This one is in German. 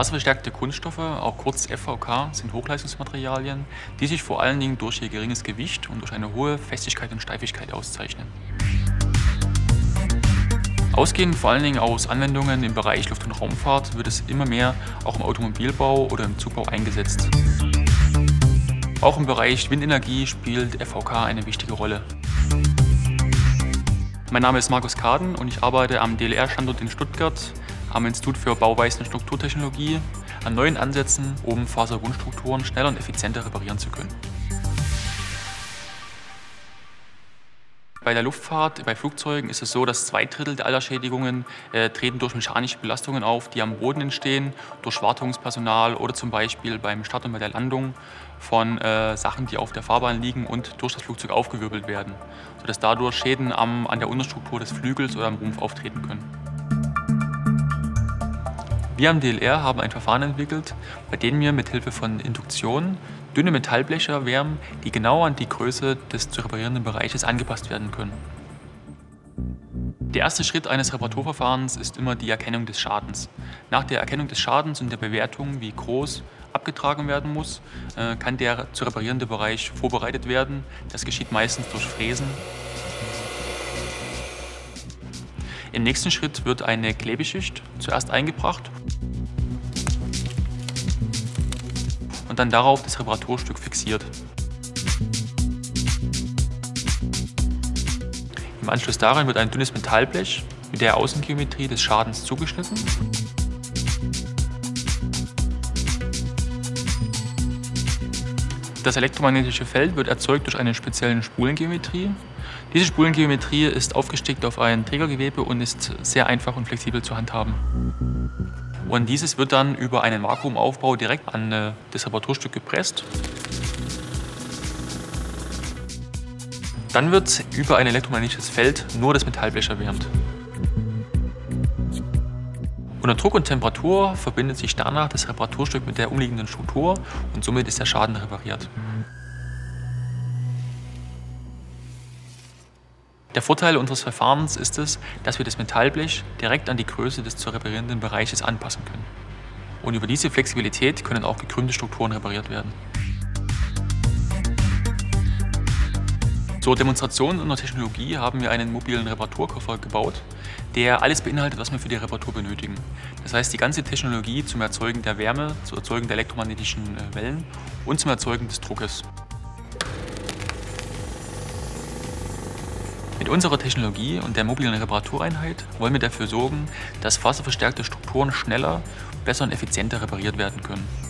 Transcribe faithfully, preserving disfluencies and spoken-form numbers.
Wasserverstärkte Kunststoffe, auch kurz F V K, sind Hochleistungsmaterialien, die sich vor allen Dingen durch ihr geringes Gewicht und durch eine hohe Festigkeit und Steifigkeit auszeichnen. Ausgehend vor allen Dingen aus Anwendungen im Bereich Luft- und Raumfahrt wird es immer mehr auch im Automobilbau oder im Zugbau eingesetzt. Auch im Bereich Windenergie spielt F V K eine wichtige Rolle. Mein Name ist Markus Kaden und ich arbeite am D L R-Standort in Stuttgart, am Institut für Bauweisen und Strukturtechnologie, an neuen Ansätzen, um Fasergrundstrukturen schneller und effizienter reparieren zu können. Bei der Luftfahrt, bei Flugzeugen ist es so, dass zwei Drittel der Allerschädigungen äh, treten durch mechanische Belastungen auf, die am Boden entstehen, durch Wartungspersonal oder zum Beispiel beim Start und bei der Landung von äh, Sachen, die auf der Fahrbahn liegen und durch das Flugzeug aufgewirbelt werden, sodass dadurch Schäden am, an der Unterstruktur des Flügels oder am Rumpf auftreten können. Wir am D L R haben ein Verfahren entwickelt, bei dem wir mit Hilfe von Induktion dünne Metallbleche erwärmen, die genau an die Größe des zu reparierenden Bereiches angepasst werden können. Der erste Schritt eines Reparaturverfahrens ist immer die Erkennung des Schadens. Nach der Erkennung des Schadens und der Bewertung, wie groß abgetragen werden muss, kann der zu reparierende Bereich vorbereitet werden. Das geschieht meistens durch Fräsen. Im nächsten Schritt wird eine Klebeschicht zuerst eingebracht und dann darauf das Reparaturstück fixiert. Im Anschluss daran wird ein dünnes Metallblech mit der Außengeometrie des Schadens zugeschnitten. Das elektromagnetische Feld wird erzeugt durch eine spezielle Spulengeometrie. Diese Spulengeometrie ist aufgestickt auf ein Trägergewebe und ist sehr einfach und flexibel zu handhaben. Und dieses wird dann über einen Vakuumaufbau direkt an äh, das Reparaturstück gepresst. Dann wird über ein elektromagnetisches Feld nur das Metallblech erwärmt. Unter Druck und Temperatur verbindet sich danach das Reparaturstück mit der umliegenden Struktur und somit ist der Schaden repariert. Der Vorteil unseres Verfahrens ist es, dass wir das Metallblech direkt an die Größe des zu reparierenden Bereiches anpassen können. Und über diese Flexibilität können auch gekrümmte Strukturen repariert werden. Zur Demonstration unserer Technologie haben wir einen mobilen Reparaturkoffer gebaut, der alles beinhaltet, was wir für die Reparatur benötigen. Das heißt, die ganze Technologie zum Erzeugen der Wärme, zum Erzeugen der elektromagnetischen Wellen und zum Erzeugen des Druckes. Mit unserer Technologie und der mobilen Reparatureinheit wollen wir dafür sorgen, dass faserverstärkte Strukturen schneller, besser und effizienter repariert werden können.